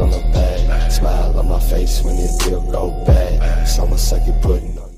on the bag. Smile on my face when it deal go bad. Someone suck it, putting up.